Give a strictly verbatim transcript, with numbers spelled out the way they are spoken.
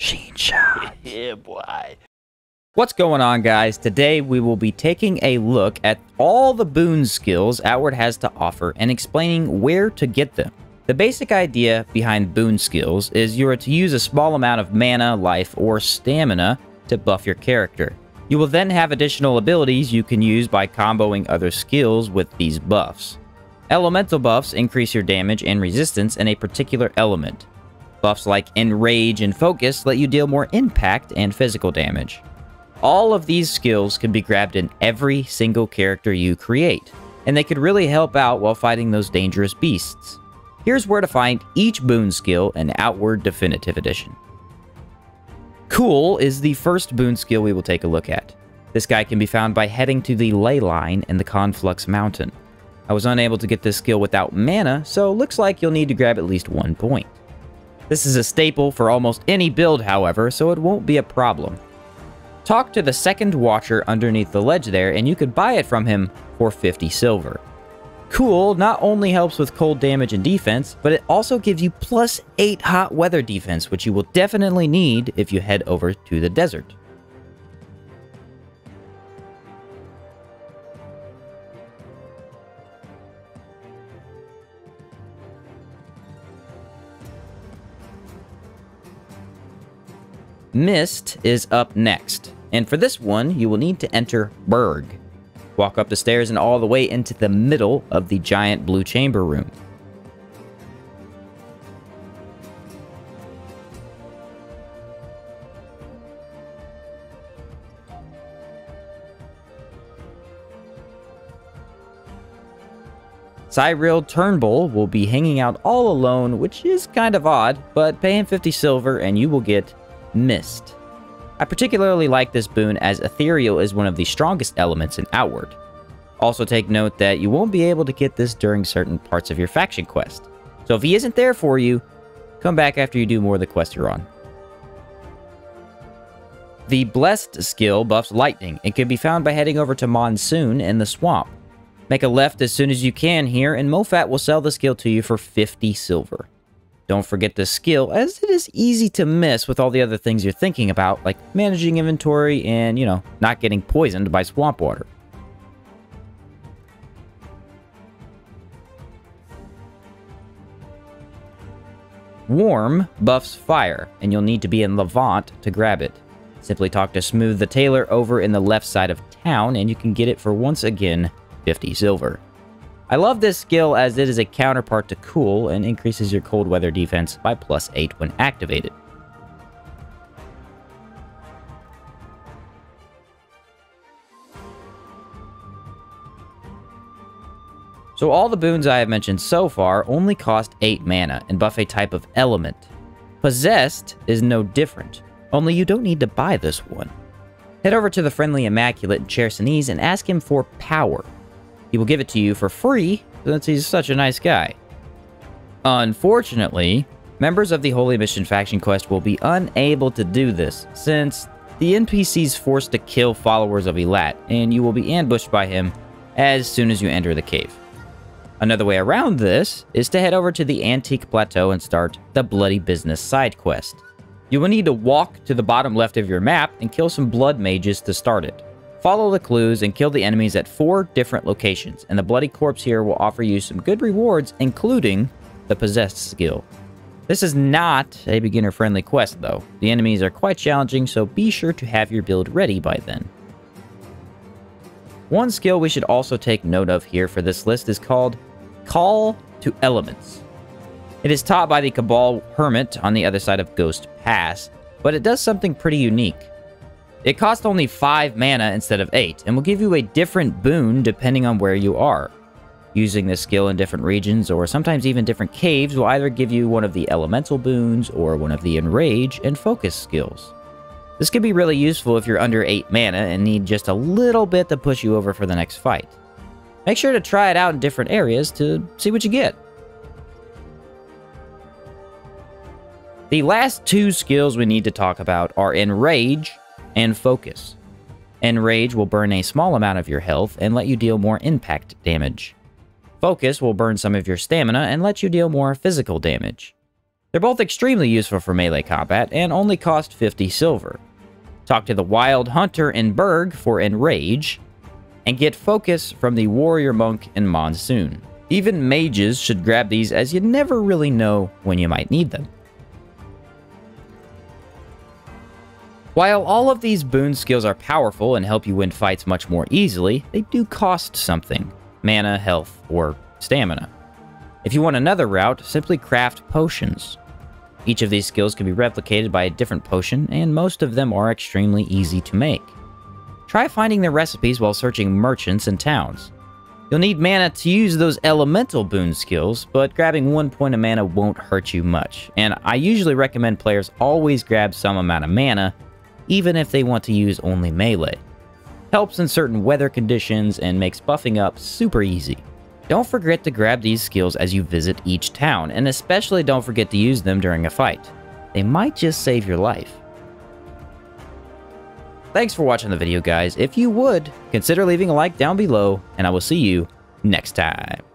SheenShots. Yeah, boy. What's going on, guys? Today we will be taking a look at all the boon skills Outward has to offer and explaining where to get them. The basic idea behind boon skills is you are to use a small amount of mana, life, or stamina to buff your character. You will then have additional abilities you can use by comboing other skills with these buffs. Elemental buffs increase your damage and resistance in a particular element. Buffs like Enrage and Focus let you deal more impact and physical damage. All of these skills can be grabbed in every single character you create, and they could really help out while fighting those dangerous beasts. Here's where to find each boon skill in Outward Definitive Edition. Cool is the first boon skill we will take a look at. This guy can be found by heading to the Ley Line in the Conflux Mountain. I was unable to get this skill without mana, so looks like you'll need to grab at least one point. This is a staple for almost any build, however, so it won't be a problem. Talk to the second watcher underneath the ledge there, and you could buy it from him for fifty silver. Cool not only helps with cold damage and defense, but it also gives you plus eight hot weather defense, which you will definitely need if you head over to the desert. Mist is up next, and for this one, you will need to enter Berg. Walk up the stairs and all the way into the middle of the giant blue chamber room. Cyril Turnbull will be hanging out all alone, which is kind of odd, but pay him fifty silver and you will get Mist. I particularly like this boon as Ethereal is one of the strongest elements in Outward. Also take note that you won't be able to get this during certain parts of your faction quest, so if he isn't there for you, come back after you do more of the quest you're on. The Blessed skill buffs lightning and can be found by heading over to Monsoon in the swamp. Make a left as soon as you can here and Mofat will sell the skill to you for fifty silver. Don't forget this skill, as it is easy to miss with all the other things you're thinking about, like managing inventory and, you know, not getting poisoned by swamp water. Warm buffs fire, and you'll need to be in Levant to grab it. Simply talk to Smooth the Tailor over in the left side of town, and you can get it for, once again, fifty silver. I love this skill as it is a counterpart to Cool and increases your cold weather defense by plus eight when activated. So all the boons I have mentioned so far only cost eight mana and buff a type of element. Possessed is no different, only you don't need to buy this one. Head over to the friendly Immaculate in Chersonese and ask him for Power. He will give it to you for free since he's such a nice guy. Unfortunately, members of the Holy Mission faction quest will be unable to do this since the N P C's forced to kill followers of Elat, and you will be ambushed by him as soon as you enter the cave. Another way around this is to head over to the Antique Plateau and start the Bloody Business side quest. You will need to walk to the bottom left of your map and kill some blood mages to start it. Follow the clues and kill the enemies at four different locations, and the bloody corpse here will offer you some good rewards, including the Possessed skill. This is not a beginner-friendly quest, though. The enemies are quite challenging, so be sure to have your build ready by then. One skill we should also take note of here for this list is called Call to Elements. It is taught by the Cabal Hermit on the other side of Ghost Pass, but it does something pretty unique. It costs only five mana instead of eight, and will give you a different boon depending on where you are. Using this skill in different regions, or sometimes even different caves, will either give you one of the Elemental boons, or one of the Enrage and Focus skills. This could be really useful if you're under eight mana and need just a little bit to push you over for the next fight. Make sure to try it out in different areas to see what you get. The last two skills we need to talk about are Enrage and Focus. Enrage will burn a small amount of your health and let you deal more impact damage. Focus will burn some of your stamina and let you deal more physical damage. They're both extremely useful for melee combat and only cost fifty silver. Talk to the Wild Hunter in Berg for Enrage, and get Focus from the Warrior Monk in Monsoon. Even mages should grab these, as you never really know when you might need them. While all of these boon skills are powerful and help you win fights much more easily, they do cost something: mana, health, or stamina. If you want another route, simply craft potions. Each of these skills can be replicated by a different potion, and most of them are extremely easy to make. Try finding their recipes while searching merchants and towns. You'll need mana to use those elemental boon skills, but grabbing one point of mana won't hurt you much, and I usually recommend players always grab some amount of mana, even if they want to use only melee. Helps in certain weather conditions and makes buffing up super easy. Don't forget to grab these skills as you visit each town, and especially don't forget to use them during a fight. They might just save your life. Thanks for watching the video, guys. If you would, consider leaving a like down below, and I will see you next time.